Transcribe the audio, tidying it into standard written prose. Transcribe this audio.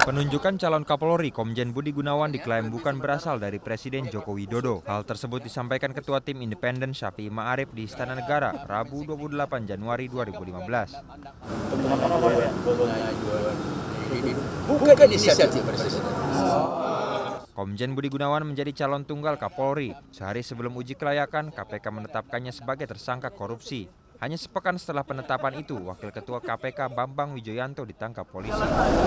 Penunjukan calon Kapolri Komjen Budi Gunawan diklaim bukan berasal dari Presiden Joko Widodo. Hal tersebut disampaikan Ketua Tim Independen Syafi'i Ma'arif di Istana Negara, Rabu 28 Januari 2015. Bukan inisiatif Presiden. Komjen Budi Gunawan menjadi calon tunggal Kapolri. Sehari sebelum uji kelayakan, KPK menetapkannya sebagai tersangka korupsi. Hanya sepekan setelah penetapan itu, Wakil Ketua KPK Bambang Wijoyanto ditangkap polisi.